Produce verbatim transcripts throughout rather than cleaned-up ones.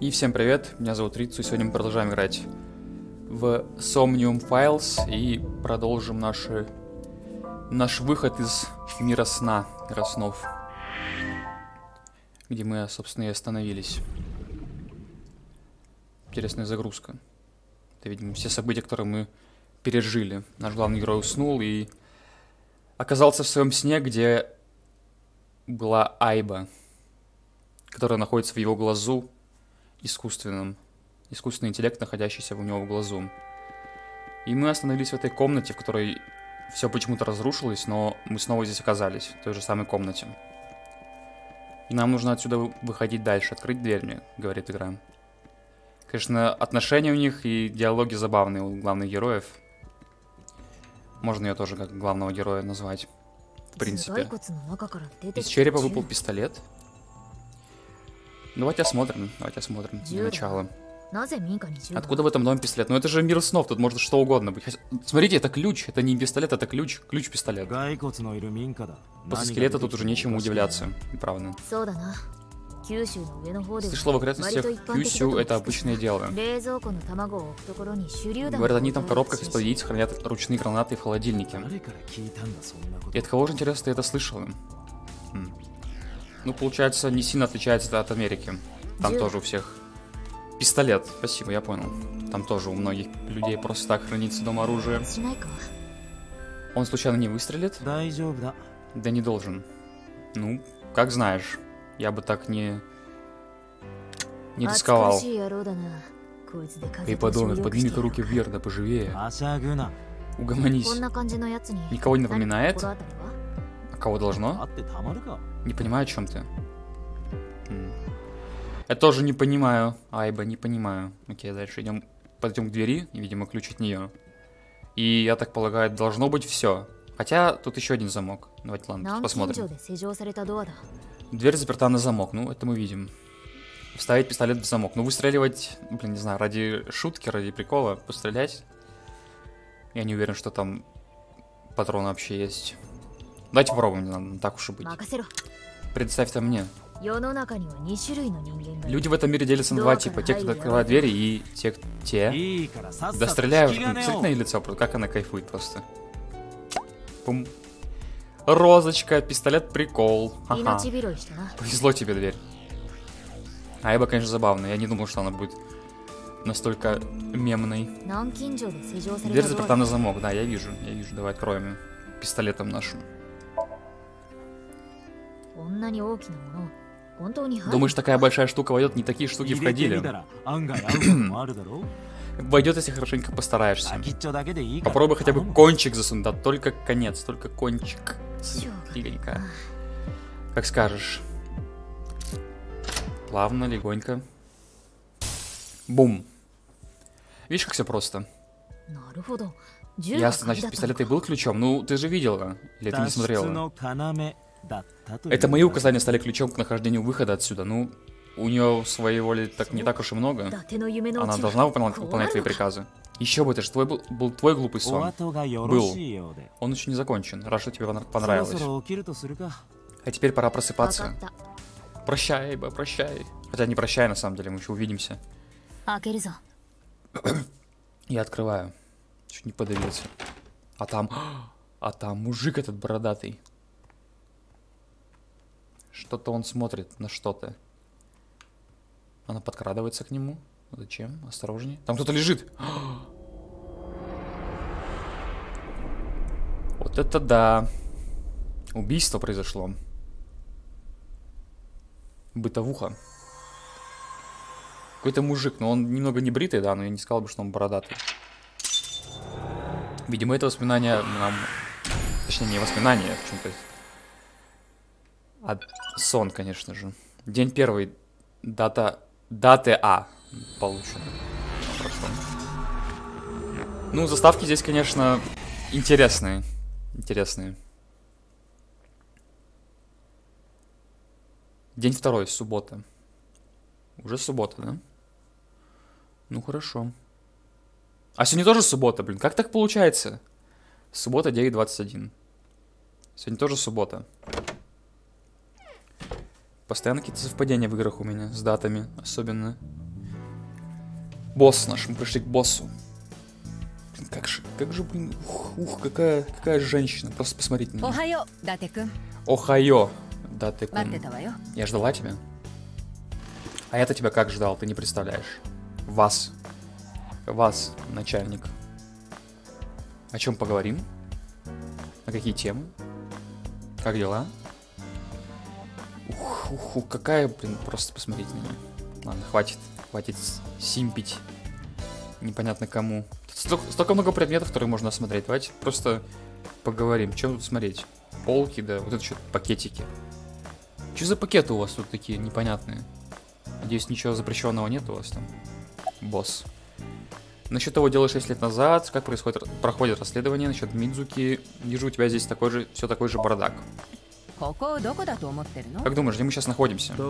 И всем привет, меня зовут Ritsu, и сегодня мы продолжаем играть в Somnium Files и продолжим наши, наш выход из мира сна, мира снов, где мы, собственно, и остановились. Интересная загрузка. Это, видимо, все события, которые мы пережили. Наш главный герой уснул и оказался в своем сне, где была Айба, которая находится в его глазу искусственном. Искусственный интеллект, находящийся у него в глазу. И мы остановились в этой комнате, в которой все почему-то разрушилось, но мы снова здесь оказались, в той же самой комнате. И нам нужно отсюда выходить дальше, открыть дверь мне, говорит игра. Конечно, отношения у них и диалоги забавные у главных героев. Можно ее тоже как главного героя назвать. В принципе. Из черепа выпал пистолет. Давайте осмотрим, давайте осмотрим для начала. Откуда в этом доме пистолет? Ну это же мир снов, тут может что угодно быть. Смотрите, это ключ, это не пистолет, это ключ, ключ-пистолет. После скелета тут уже нечему удивляться, правда. Слышала, в окрестностях Кюсю это обычное дело. Говорят, они там в коробках из-под яиц хранят ручные гранаты в холодильнике. И от кого же, интересно, ты это слышала? Хм. Ну, получается, не сильно отличается от Америки. Там тоже у всех пистолет. Спасибо, я понял. Там тоже у многих людей просто так хранится дома оружие. Он случайно не выстрелит? Да не должен. Ну, как знаешь. Я бы так не... не рисковал. Эй, подонок, подними-ка руки вверх, да поживее. Угомонись. Никого не напоминает? А кого должно? Не понимаю, о чем ты. Я тоже не понимаю. Айба, не понимаю. Окей, дальше идем, пойдем к двери, и, видимо, ключ от нее. И, я так полагаю, должно быть все. Хотя, тут еще один замок. Давайте, ладно, посмотрим. Дверь заперта на замок, ну, это мы видим. Вставить пистолет в замок. Ну, выстреливать, блин, не знаю, ради шутки, ради прикола, пострелять. Я не уверен, что там патроны вообще есть. Давайте попробуем, не надо, так уж и быть. Предоставь-то мне. Люди в этом мире делятся на два типа. Те, кто открывает двери, и те, кто... Те... Да стреляю, посмотрите на ее лицо, как она кайфует просто. Пум. Розочка, пистолет, прикол. Ага. Повезло тебе, дверь. Айба, конечно, забавная. Я не думал, что она будет настолько мемной. Дверь заперта на замок. Да, я вижу, я вижу. Давай откроем ее пистолетом нашим. Думаешь, такая большая штука войдет? Не такие штуки входили. Войдет, если хорошенько постараешься. Попробуй хотя бы кончик засунуть, да, только конец, только кончик. Легонько. Как скажешь. Плавно, легонько. Бум. Видишь, как все просто. Ясно, значит, пистолет и был ключом. Ну, ты же видела, или ты не смотрела? Это мои указания стали ключом к нахождению выхода отсюда. Ну, у нее своей воли так не так уж и много. Она должна выполнять, выполнять твои приказы. Еще бы, это же твой был, был твой глупый сон. Был. Он еще не закончен. Рад, что тебе понравилось. А теперь пора просыпаться. Прощай, Айба, прощай. Хотя не прощай, на самом деле, мы еще увидимся. Я открываю. Чуть не подавился. А там... А там мужик этот бородатый. Что-то он смотрит на что-то. Она подкрадывается к нему. Зачем? Осторожнее. Там кто-то лежит. Вот это да. Убийство произошло. Бытовуха. Какой-то мужик, но он немного не бритый, да, но я не сказал бы, что он бородатый. Видимо, это воспоминание нам... Точнее, не воспоминание, в чем-то. А сон, конечно же. День первый. Дата... Даты А получено. Ну, заставки здесь, конечно, интересные. Интересные. День второй, суббота. Уже суббота, да? Ну, хорошо. А сегодня тоже суббота, блин. Как так получается? Суббота, девять двадцать один. Сегодня тоже суббота. Постоянно какие-то совпадения в играх у меня с датами, особенно. босс наш, мы пришли к боссу. Блин, как же, как же, блин, ух, ух какая, какая женщина, просто посмотрите на нее. Охайо, датэ-кун. Я ждала тебя. А я-то тебя как ждал, ты не представляешь. Вас. Вас, начальник. О чем поговорим? На какие темы? Как дела? Ух, ух, ух, какая, блин, просто посмотрите на нее. Ладно, хватит, хватит симпить. Непонятно кому. Тут столько, столько много предметов, которые можно осмотреть. Давайте просто поговорим. Чем тут смотреть? Полки, да, вот это что-то пакетики. Что за пакеты у вас тут такие непонятные? Надеюсь, ничего запрещенного нет у вас там. Босс. Насчет того, делаешь шесть лет назад, как происходит, проходит расследование, насчет Мидзуки, вижу, у тебя здесь такой же, все такой же бардак. Как думаешь, где мы сейчас находимся? Как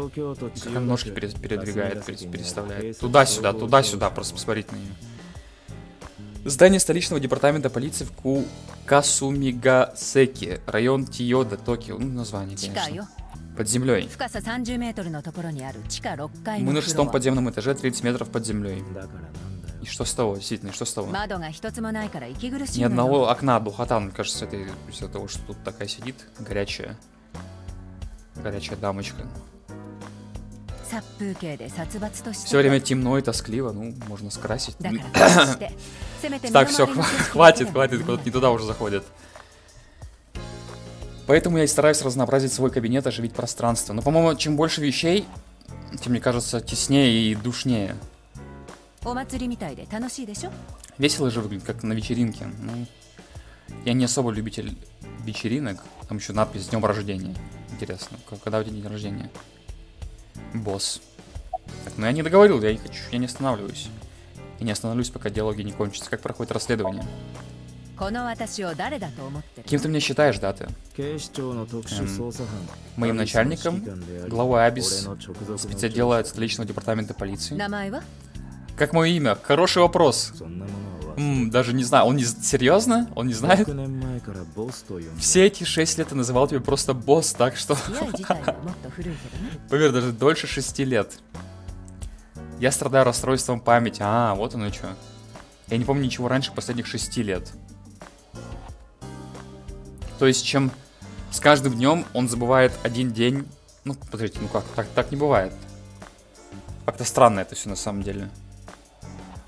она ножки передвигает, переставляет. Туда-сюда, туда-сюда, просто посмотрите на нее. Здание столичного департамента полиции в Кукасумигасеки, район Тиёда, Токио. Ну, название, конечно. Под землей. Мы на шестом подземном этаже, тридцать метров под землей. И что с того, действительно, что с того? Ни одного окна, духота, мне кажется, это из-за того, что тут такая сидит горячая, горячая дамочка. Все время темно и тоскливо, ну, можно скрасить. Так, все, хватит, хватит, куда-то не туда уже заходят. Поэтому я и стараюсь разнообразить свой кабинет, оживить пространство. Но, по-моему, чем больше вещей, тем, мне кажется, теснее и душнее. Весело же выглядит, как на вечеринке. Ну, я не особо любитель вечеринок. Там еще надпись «С днем рождения». Интересно, когда у тебя день рождения? Босс. Так, ну я не договорил, я не хочу, я не останавливаюсь. Я не остановлюсь, пока диалоги не кончатся. Как проходит расследование? Кем ты меня считаешь, Дата? Эм, моим начальником, главой Абис, спецотдела столичного департамента полиции. Как мое имя? Хороший вопрос. М, даже не знаю. Он не... Серьезно? Он не знает? Все эти шесть лет я называл тебя просто босс, так что... Поверь, даже дольше шести лет. Я страдаю расстройством памяти. А, вот оно что. Я не помню ничего раньше последних шести лет. То есть, чем с каждым днем он забывает один день... Ну, подождите, ну как? Так, так не бывает. Как-то странно это все на самом деле.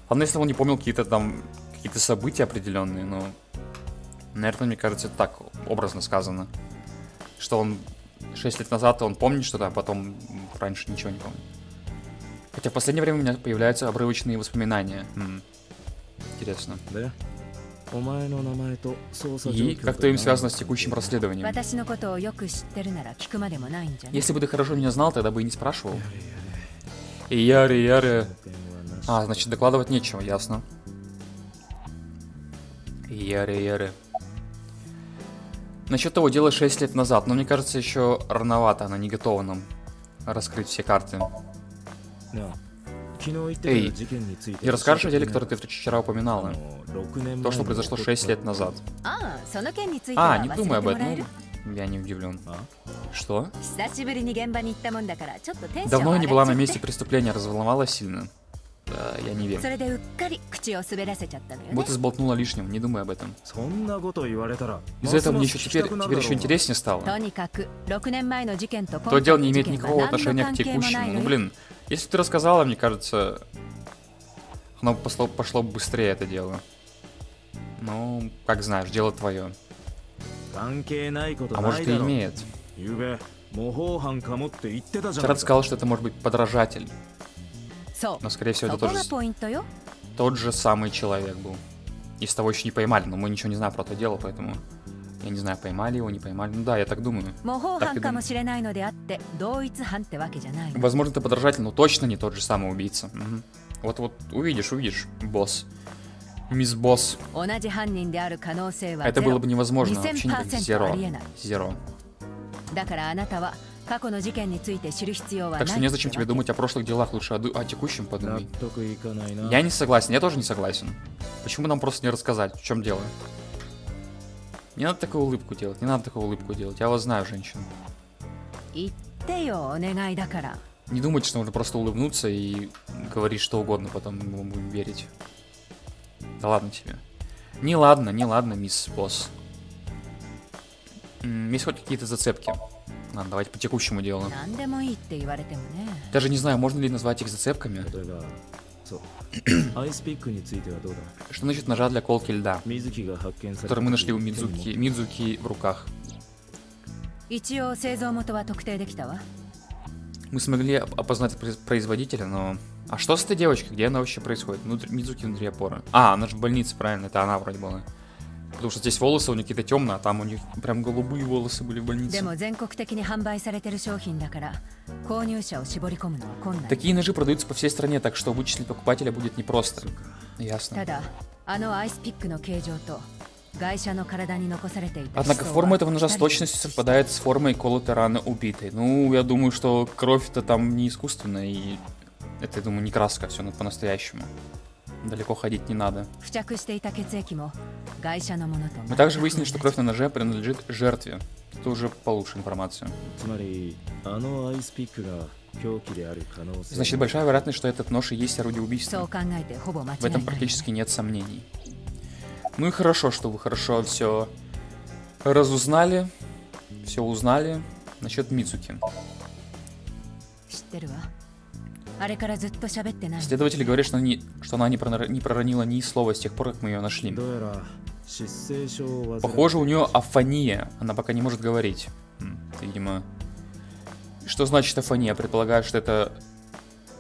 Ладно, если он не помнил какие-то там, какие-то события определенные, но, наверное, мне кажется, это так образно сказано. Что он шесть лет назад, он помнит что-то, а потом раньше ничего не помнит. Хотя в последнее время у меня появляются обрывочные воспоминания. М-м. Интересно. Да? И как то им связано с текущим расследованием? Если бы ты хорошо меня знал, тогда бы и не спрашивал. И яры, яры... А, значит, докладывать нечего, ясно. Яры-яры. Насчет того дела шесть лет назад, но мне кажется, еще рановато, она не готова нам раскрыть все карты. Эй, не расскажешь о деле, который ты вчера упоминала? То, что произошло шесть лет назад. А, не думай об этом. Я не удивлен. Что? Давно я не была на месте преступления, разволновалась сильно. Я не верю. Вот и сболтнула лишним, не думай об этом. Из-за этого мне еще теперь, теперь еще интереснее стало. То дело не имеет никакого отношения к текущему. Ну блин, если бы ты рассказала, мне кажется, оно пошло, пошло быстрее, это дело. Ну, как знаешь, дело твое. А может и имеет. Вчера ты сказал, что это может быть подражатель. Но, скорее всего, это тот же, тот же самый человек был. И с того еще не поймали, но мы ничего не знаем про то дело, поэтому... Я не знаю, поймали его, не поймали. Ну да, я так думаю. Так и думаю. Возможно, ты подражатель, но точно не тот же самый убийца. Вот-вот, угу. увидишь, увидишь, босс. Мисс Босс. Это было бы невозможно, вообще никак. Зеро. Зеро. Так что незачем тебе думать о прошлых делах, лучше о, о текущем подумай. Я не согласен, я тоже не согласен. Почему нам просто не рассказать, в чем дело? Не надо такую улыбку делать, не надо такую улыбку делать. Я вас знаю, женщина. Не думайте, что нужно просто улыбнуться и говорить что угодно, потом мы будем верить. Да ладно тебе. Не ладно, не ладно, мисс Босс. Есть хоть какие-то зацепки? Ладно, давайте по текущему делу. Даже не знаю, можно ли назвать их зацепками. Что значит ножа для колки льда, который мы нашли у Мидзуки, Мидзуки в руках? Мы смогли опознать производителя, но... А что с этой девочкой? Где она вообще происходит? Внутри... Мидзуки внутри опоры. А, она же в больнице, правильно? Это она вроде была. Потому что здесь волосы у них какие-то темные, а там у них прям голубые волосы были в больнице. Такие ножи продаются по всей стране, так что вычислить покупателя будет непросто. Ясно. Однако форма этого ножа с точностью совпадает с формой колотой раны убитой. Ну, я думаю, что кровь-то там не искусственная, и это, я думаю, не краска, все по-настоящему. Далеко ходить не надо. Мы также выяснили, что кровь на ноже принадлежит жертве. Тут уже получше информацию. Значит, большая вероятность, что этот нож и есть орудие убийства. В этом практически нет сомнений. Ну и хорошо, что вы хорошо все разузнали, все узнали насчет Мидзуки. Следователи говорят, что, они, что она не, пронор... не проронила ни слова с тех пор, как мы ее нашли. Похоже, у нее афония. Она пока не может говорить. Видимо. Что значит афония? Предполагаю, что это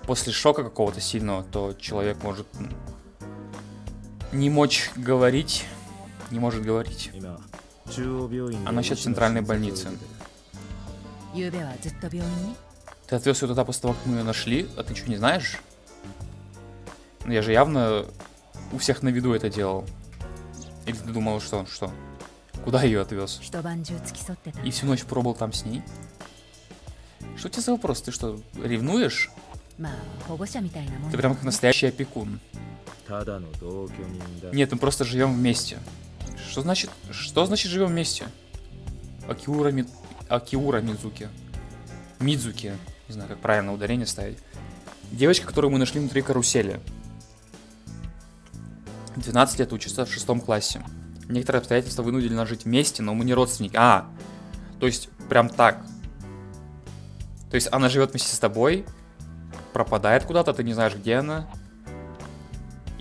после шока какого-то сильного, то человек может не мочь говорить. Не может говорить. Она сейчас в центральной больнице. Ты отвез ее туда после того, как мы ее нашли, а ты что, не знаешь? Ну, я же явно у всех на виду это делал. Или ты думал, что он что? Куда ее отвез? И всю ночь пробыл там с ней? Что у тебя за вопрос? Ты что, ревнуешь? Ты прям как настоящий опекун. Нет, мы просто живем вместе. Что значит, что значит живем вместе? Акиура, Ми... Акиура Мидзуки. Мидзуки. Не знаю, как правильно ударение ставить. Девочка, которую мы нашли внутри карусели. двенадцать лет, учится в шестом классе. Некоторые обстоятельства вынудили нас жить вместе, но мы не родственники. А, то есть прям так. То есть она живет вместе с тобой, пропадает куда-то, ты не знаешь, где она.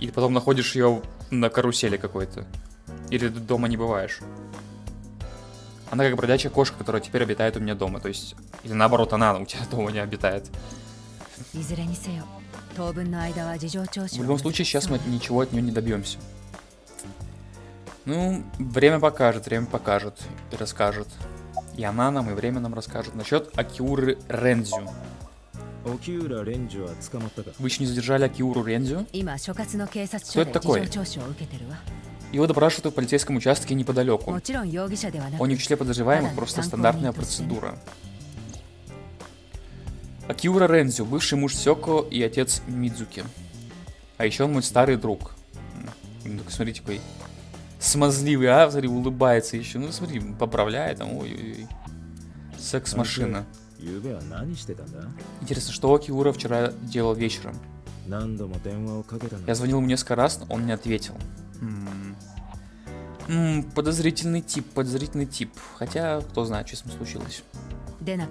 И потом находишь ее на карусели какой-то. Или дома не бываешь. Она как бродячая кошка, которая теперь обитает у меня дома. То есть, или наоборот, она у тебя дома не обитает. В любом случае, сейчас мы ничего от нее не добьемся. Ну, время покажет, время покажет и расскажет. И она нам, и время нам расскажет. Насчет Акиуры Рэндзи. Вы еще не задержали Акиуру Рэндзи? Кто это такой? Его допрашивают в полицейском участке неподалеку. Он не в числе подозреваемых, просто стандартная процедура. Акиура Рэндзи, бывший муж Сёко и отец Мидзуки. А еще он мой старый друг. Ну, так смотрите, какой смазливый, а? Смотри, улыбается еще. Ну, смотри, поправляет там. Ой-ой-ой. Секс-машина. Интересно, что Акиура вчера делал вечером? Я звонил ему несколько раз, но он не ответил. М -м -м, подозрительный тип, подозрительный тип. Хотя, кто знает, что с ним случилось. Не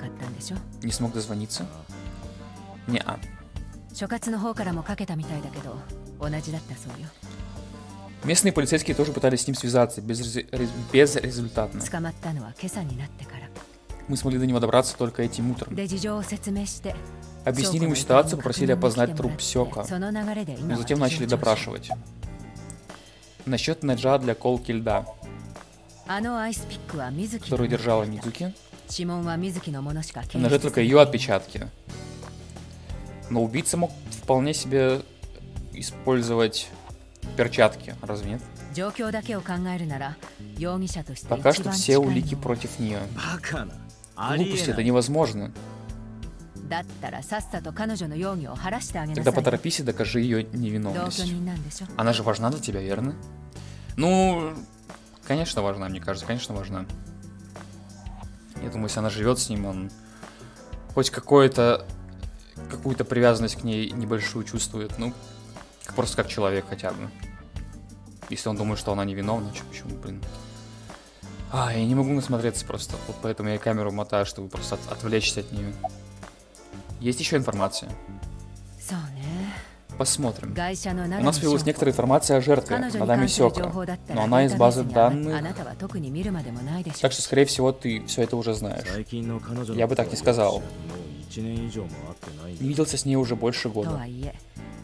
смог дозвониться? Не-а. Местные полицейские тоже пытались с ним связаться, без рез безрезультатно. Мы смогли до него добраться только этим утром. Объяснили ему ситуацию, попросили опознать труп Сёко. Но затем начали допрашивать. Насчет ножа для колки льда, которую держала Мидзуки. На ноже только ее отпечатки. Но убийца мог вполне себе использовать перчатки, разве нет? Пока что все улики против нее. Глупости, это невозможно. Тогда поторопись и докажи ее невиновность. Она же важна для тебя, верно? Ну, конечно важна, мне кажется, конечно важна. Я думаю, если она живет с ним, он хоть какое-то какую-то привязанность к ней небольшую чувствует, ну, просто как человек хотя бы. Если он думает, что она невиновна, че, почему, блин. А, я не могу насмотреться просто, вот поэтому я камеру мотаю, чтобы просто от, отвлечься от нее. Есть еще информация? Посмотрим. У нас появилась некоторая информация о жертве, Надами Сёко, но она из базы данных, так что, скорее всего, ты все это уже знаешь. Я бы так не сказал. Не виделся с ней уже больше года.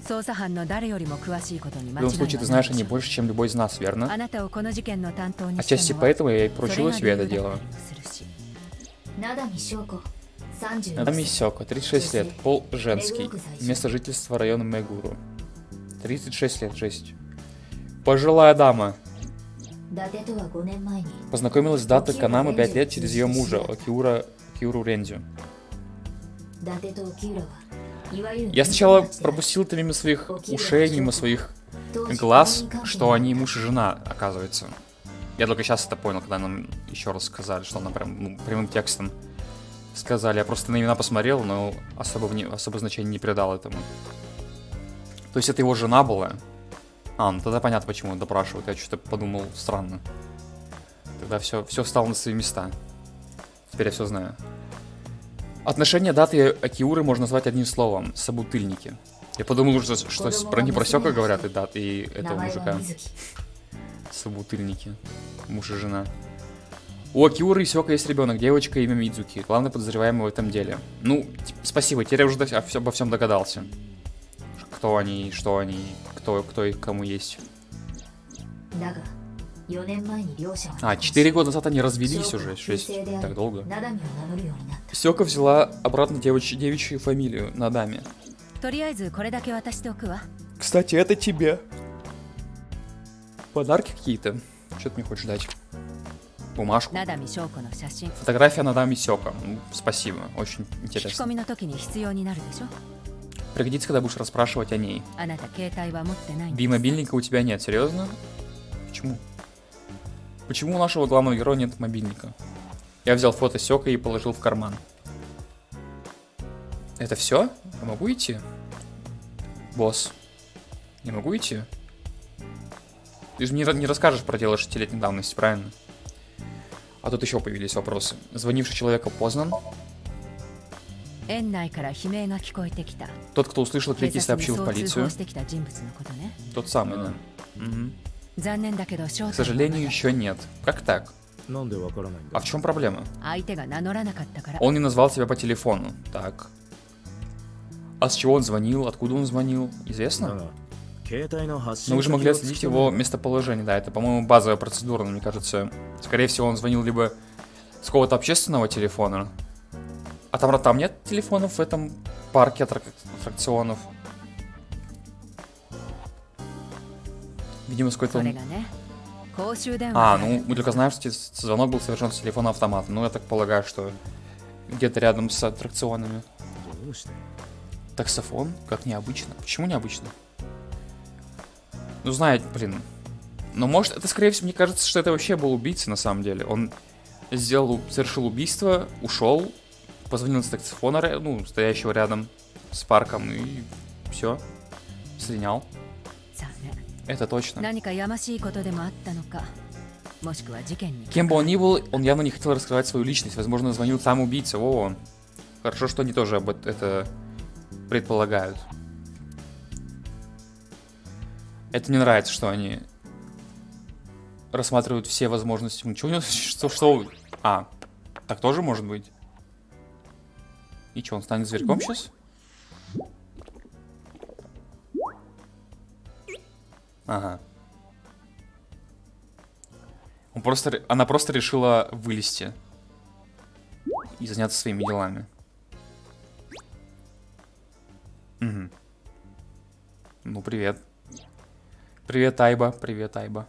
В любом случае, ты знаешь о ней больше, чем любой из нас, верно? Отчасти поэтому я и поручила себе это дело. Надами Сёко, тридцать шесть лет, пол женский, место жительства района Мегуру. тридцать шесть лет, жесть. Пожилая дама. Познакомилась с Дате Канамы пять лет через ее мужа, Акиура, Акиуру Рэндзи. Я сначала пропустил это мимо своих ушей, мимо своих глаз, что они муж и жена, оказывается. Я только сейчас это понял, когда нам еще раз сказали, что она прям, ну, прямым текстом сказали. Я просто на имена посмотрел, но особо, вне, особо значения не придал этому. То есть это его жена была? А, ну тогда понятно, почему допрашивают. Я что-то подумал странно. Тогда все, все встало на свои места. Теперь я все знаю. Отношения Даты и Акиуры можно назвать одним словом – собутыльники. Я подумал, что, что про не про Сёко говорят и Даты, и этого мужика. Собутыльники. Муж и жена. У Акиуры и Сёко есть ребенок, девочка, имя Мидзуки. Главный подозреваемый в этом деле. Ну, спасибо, теперь я уже обо всем догадался. Кто они, что они, кто, кто и кому есть. А, четыре года назад они развелись уже, шесть, так долго. Сёко взяла обратно девич... девичью фамилию, Надами. Кстати, это тебе. Подарки какие-то. Что ты мне хочешь дать? Бумажку. Фотография Надами Сёко. Спасибо, очень интересно. Пригодится, когда будешь расспрашивать о ней. Би мобильника у тебя нет, серьезно? Почему? Почему у нашего главного героя нет мобильника? Я взял фото Сёко и положил в карман. Это все? Я могу идти? Босс. Не могу идти? Ты же мне не расскажешь про дело шестилетней давности, правильно? А тут еще появились вопросы. Звонивший человека познан. Тот, кто услышал крики, сообщил в полицию. Тот самый, да. Угу. К сожалению, еще нет. Как так? А в чем проблема? Он не назвал себя по телефону. Так. А с чего он звонил? Откуда он звонил? Известно? Но вы же могли отследить его местоположение. Да, это, по-моему, базовая процедура, но мне кажется. Скорее всего, он звонил либо с какого-то общественного телефона. А там, там нет телефонов в этом парке аттрак- аттракционов. Видимо, с какой-то... А, ну, мы только знаем, что звонок был совершен с телефона автомата. Ну, я так полагаю, что где-то рядом с аттракционами. Таксофон? Как необычно. Почему необычно? Ну, знает, блин. Но может, это, скорее всего, мне кажется, что это вообще был убийца, на самом деле. Он сделал, совершил убийство, ушел, позвонил с таксофона, ну, стоящего рядом с парком, и все. Слинял. Это точно. Кем бы он ни был, он явно не хотел раскрывать свою личность. Возможно, звонил сам убийца. О, хорошо, что они тоже об это предполагают. Это мне нравится, что они рассматривают все возможности. Ничего не... Что, что... А, так тоже может быть? И что, он станет зверьком сейчас? Ага. Он просто, она просто решила вылезти и заняться своими делами. Угу. Ну, привет. Привет, Айба. Привет, Айба.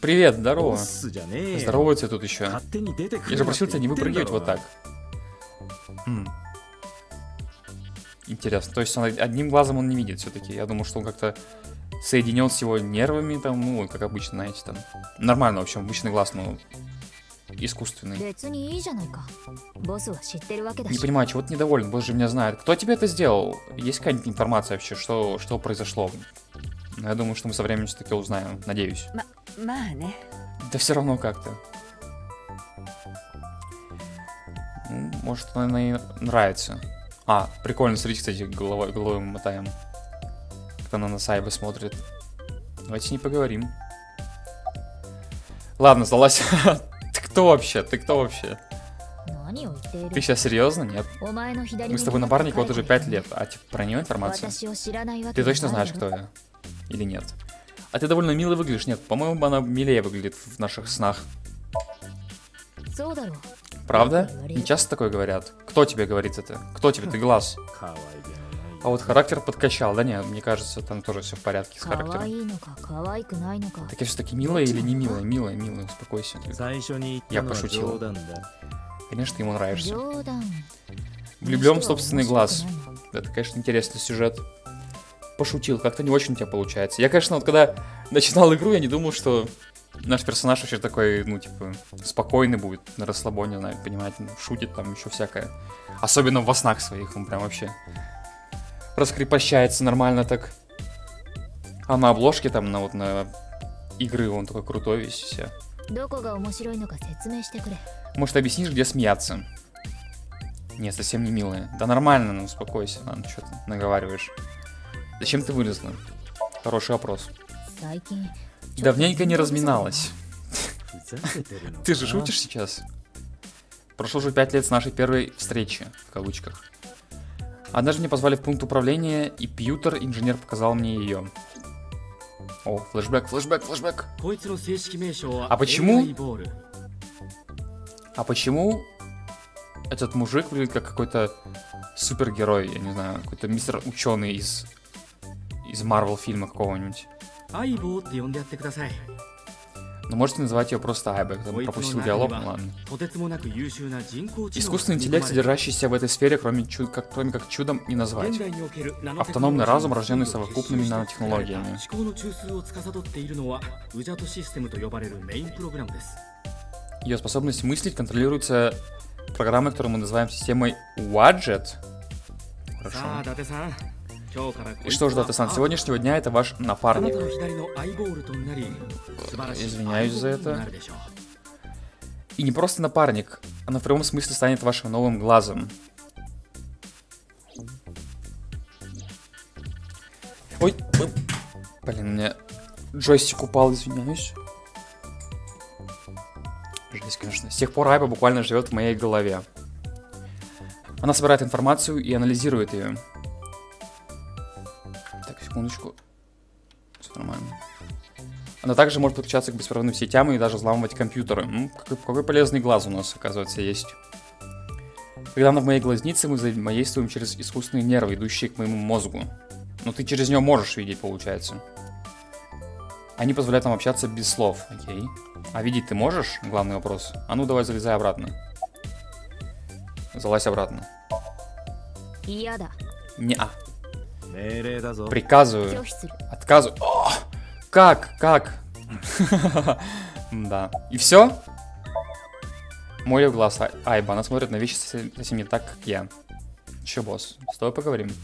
Привет, здорово. Здороваются тут еще. Я же просил тебя не выпрыгивать вот так. М. Интересно, то есть он, одним глазом он не видит все-таки. Я думал, что он как-то соединен с его нервами, там, ну, как обычно, знаете, там. Нормально, в общем, обычный глаз, но искусственный. Не понимаю, чего ты недоволен, босс же меня знает. Кто тебе это сделал? Есть какая-нибудь информация вообще, что, что произошло? Но я думаю, что мы со временем все-таки узнаем, надеюсь. Да все равно как-то. Ну, может, она и нравится. А, прикольно, смотрите, кстати, головой, головой мы мотаем. Как она на Сайбе смотрит. Давайте с ней поговорим. Ладно, сдалась. Ты кто вообще? Ты кто вообще? Ты сейчас серьезно? Нет. Мы с тобой напарник вот уже пять лет, а типа, про нее информация? Ты точно знаешь, кто я? Или нет? А ты довольно мило выглядишь. Нет, по-моему, она милее выглядит в наших снах. Правда? Не часто такое говорят. Кто тебе говорит это? Кто тебе? Ты глаз. А вот характер подкачал. Да нет, мне кажется, там тоже все в порядке с характером. Так я все-таки милая или не милая? Милая, милая, успокойся. Я пошутил. Конечно, ему нравишься. Влюблен в собственный глаз. Это, конечно, интересный сюжет. Пошутил, как-то не очень у тебя получается. Я, конечно, вот когда начинал игру, я не думал, что наш персонаж вообще такой, ну, типа, спокойный будет, на расслабоне, понимаете, шутит там еще всякое. Особенно во снах своих, он прям вообще раскрепощается нормально так. А на обложке там, на вот на игры он такой крутой весь все. Может, объяснишь, где смеяться? Нет, совсем не милая. Да нормально, ну, успокойся, ладно, что ты наговариваешь. Зачем ты вылезла? Хороший вопрос. Давненько не разминалась. Ты же шутишь сейчас? Прошло уже пять лет с нашей первой встречи, в кавычках. Однажды меня позвали в пункт управления, и Пьютер, инженер, показал мне ее. О, флешбэк, флешбэк, флешбэк. А почему? А почему этот мужик выглядит как какой-то супергерой, я не знаю, какой-то мистер ученый из... из Марвел фильма какого-нибудь. Ну, можете назвать ее просто Айба, кто пропустил диалог, ну ладно. Искусственный интеллект, содержащийся в этой сфере, кроме, чу как, кроме как чудом, не назвать. Автономный разум, рожденный совокупными нанотехнологиями. Ее способность мыслить контролируется программой, которую мы называем системой Уаджет. Хорошо. И что ж, Дата-сан, сегодняшнего дня это ваш напарник. Извиняюсь за это. И не просто напарник, она в прямом смысле станет вашим новым глазом. Ой, блин, у меня джойстик упал, извиняюсь. Жесть, конечно. С тех пор Айба буквально живет в моей голове. Она собирает информацию и анализирует ее. Секундочку. Все нормально. Она также может подключаться к беспроводным сетям и даже взламывать компьютеры. Ну, какой, какой полезный глаз у нас, оказывается, есть. Когда она в моей глазнице, мы взаимодействуем через искусственные нервы, идущие к моему мозгу. Но ты через нее можешь видеть, получается. Они позволяют нам общаться без слов. Окей. А видеть ты можешь? Главный вопрос. А ну, давай залезай обратно. Залазь обратно. Не-а. Приказываю. Отказываю. О, как? Как? Да. И все? Мой глаз Айба. Она смотрит на вещи совсем не так, как я. Еще, босс, с тобой поговорим.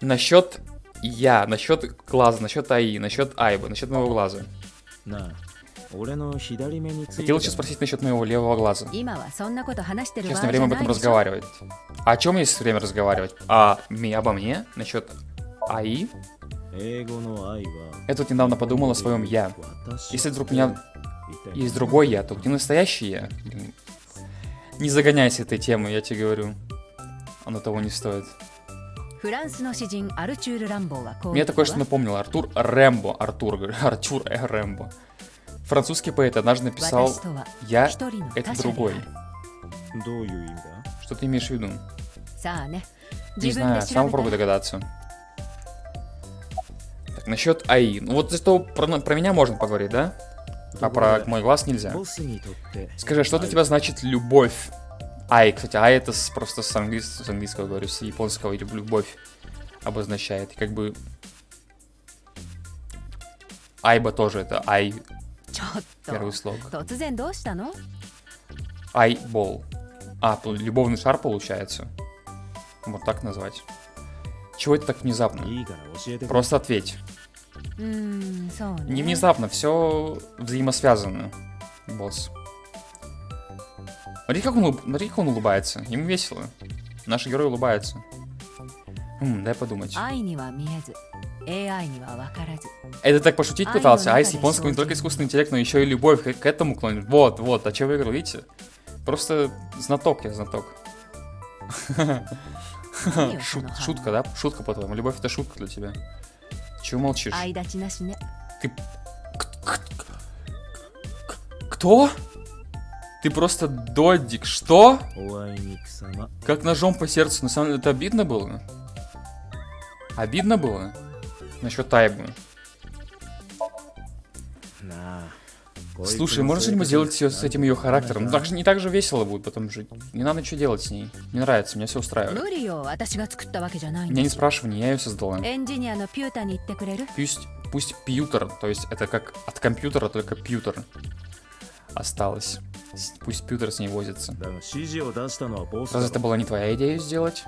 Насчет я, насчет глаза, насчет АИ, насчет Айба, насчет моего глаза. Хотел еще спросить насчет моего левого глаза. Сейчас не время об этом разговаривать. А о чем есть время разговаривать? А обо мне? Насчет АИ? Я тут недавно подумал о своем я. Если вдруг у меня есть другой я, то где настоящий я? Не загоняйся этой темой, я тебе говорю. Оно того не стоит. Мне такое что напомнило. Артур Рембо. Артур, Артур Рембо. Французский поэт однажды написал: «Я — это другой». Что ты имеешь в виду? Не знаю, сам попробуй догадаться. Так, насчет АИ. Ну вот зато про, про меня можно поговорить, да? А про мой глаз нельзя. Скажи, что для тебя значит любовь? Ай, кстати, ай это просто с английского, с английского говорю, с японского любовь обозначает. И как бы... Айба тоже это ай. Первый слог. Eyeball. А, любовный шар получается. Вот так назвать. Чего это так внезапно? Просто ответь. Не внезапно, все взаимосвязано, босс. Смотри, как он, смотри, как он улыбается. Ему весело. Наши герои улыбаются. М, дай подумать. Это так пошутить пытался. Ай с японского не только искусственный интеллект, но еще и любовь к этому клонит. Вот, вот. А че вы говорите? Просто знаток я, знаток. Шутка, да? Шутка, по-твоему. Любовь это шутка для тебя. Чего молчишь? Ты... Кто? Ты просто додик. Что? Как ножом по сердцу. На самом деле это обидно было? Обидно было? Насчет Айбы. Слушай, можно что-нибудь сделать с этим ее характером? Ну, так же, не так же весело будет потом жить. Не надо ничего делать с ней. Мне нравится, меня все устраивает. Меня не спрашивай, не я ее создала. Пусть, пусть Пьютер, то есть это как от компьютера, только Пьютер осталось. Пусть Пьютер с ней возится. Разве это была не твоя идея сделать?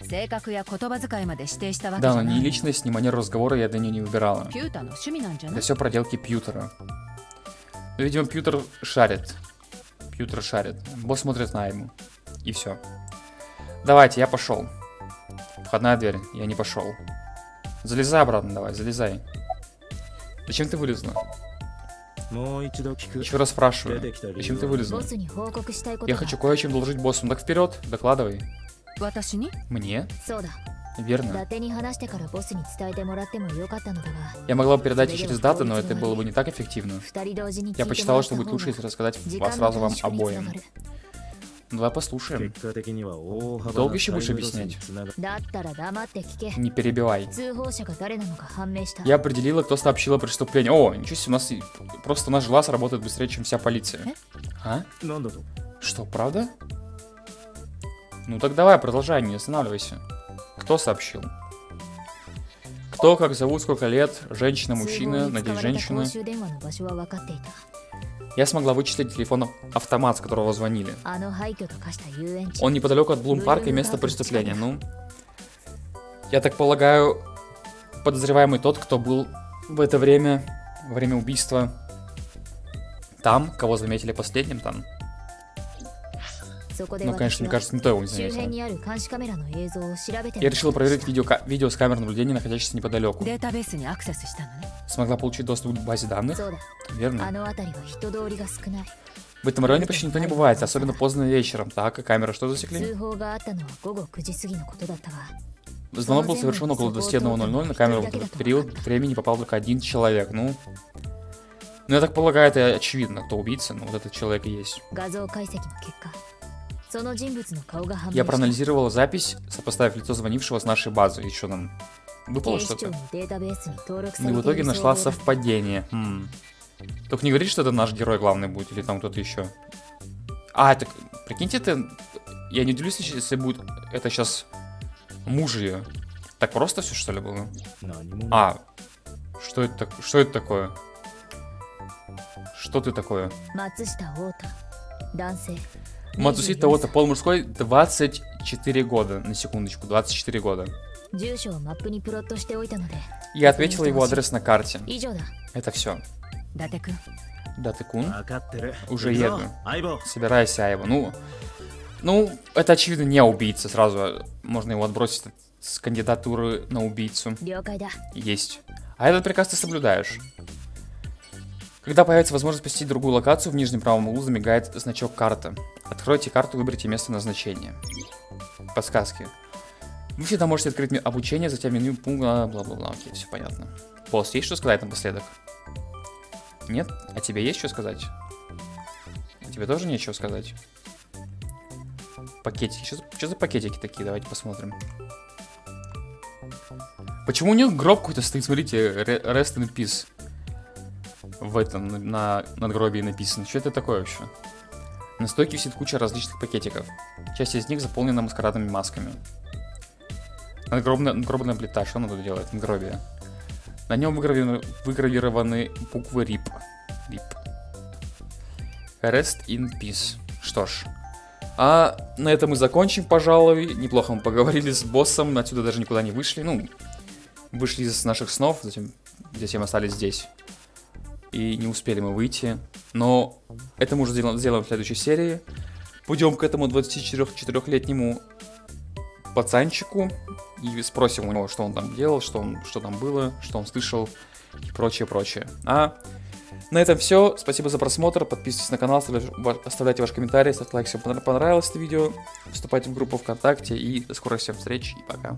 Да, но ни личность, ни манеру разговора я до нее не выбирала. Это все проделки Пьютера. Но, видимо, Пьютер шарит. Пьютер шарит. Босс смотрит на Айбу. И все. Давайте, я пошел. Входная дверь. Я не пошел. Залезай обратно, давай, залезай. Зачем ты вылезла? Еще раз спрашиваю. Зачем ты вылезла? Я хочу кое-чем доложить боссу. Ну, так вперед, докладывай. Мне? Верно. Я могла бы передать через даты, но это было бы не так эффективно. Я посчитала, что будет лучше, если рассказать сразу вам обоим. Ну, давай послушаем. Долго еще будешь объяснять? Не перебивай. Я определила, кто сообщил о преступлении. О, ничего себе, у нас просто наш глаз работает быстрее, чем вся полиция. А? Что, правда? Ну так давай, продолжай, не останавливайся. Кто сообщил? Кто, как зовут, сколько лет, женщина, мужчина, надеюсь, женщина. Я смогла вычислить телефон-автомат, с которого звонили. Он неподалеку от Блум Парка и место преступления. Ну, я так полагаю, подозреваемый тот, кто был в это время, время убийства, там, кого заметили последним там. Ну, конечно, мне кажется, не то его не заметил. Я решила проверить видео, видео с камер наблюдения, находящихся неподалеку. Смогла получить доступ к базе данных? Верно. В этом районе почти никто не бывает, особенно поздно вечером. Так, а камеры что засекли? Звонок был совершен около двадцати одного ноль-ноль, на камеру в этот период времени попал только один человек. Ну... Ну, я так полагаю, это очевидно, кто убийца, но вот этот человек и есть. Я проанализировала запись, сопоставив лицо звонившего с нашей базы. И что там? Выпало что-то? И в итоге нашла совпадение. Хм. Только не говори, что это наш герой главный будет, или там кто-то еще. А, так, прикиньте, это... Я не удивлюсь, если будет это сейчас муж ее. Так просто все, что ли, было? А, что это, так... что это такое? Что ты такое? Мацуси того-то, пол мужской, двадцать четыре года. На секундочку, двадцать четыре года. Я ответила его адрес на карте. Это все. Датэ-кун. Уже еду. Собирайся, Айба. Ну, ну, это очевидно не убийца. Сразу можно его отбросить с кандидатуры на убийцу. Есть. А этот приказ ты соблюдаешь. Когда появится возможность посетить другую локацию, в нижнем правом углу замигает значок карты. Откройте карту, выберите место назначения. Подсказки. Вы всегда можете открыть обучение, затем меню пункт, бла-бла-бла, окей, все понятно. Босс, есть что сказать напоследок? Нет? А тебе есть что сказать? Тебе тоже нечего сказать? Пакетики. Что, что за пакетики такие? Давайте посмотрим. Почему у них гроб какой-то стоит? Смотрите, rest in peace. В этом, на надгробии написано. Что это такое вообще? На стойке висит куча различных пакетиков. Часть из них заполнена маскарадными масками. Надгробная, надгробная плита. Что она тут делает? Надгробие. На нем выгравированы буквы рип. рип. Rest in Peace. Что ж. А на этом мы закончим, пожалуй. Неплохо мы поговорили с боссом. Отсюда даже никуда не вышли. Ну, вышли из наших снов, затем, затем остались здесь. И не успели мы выйти. Но это мы уже сделаем, сделаем в следующей серии. Пойдем к этому двадцатичетырёхлетнему пацанчику и спросим у него, что он там делал, что, он, что там было, что он слышал и прочее, прочее. А на этом все. Спасибо за просмотр. Подписывайтесь на канал, оставляйте ваш комментарий, ставьте лайк, если вам понравилось это видео. Вступайте в группу ВКонтакте. И до скорых всем встреч и пока.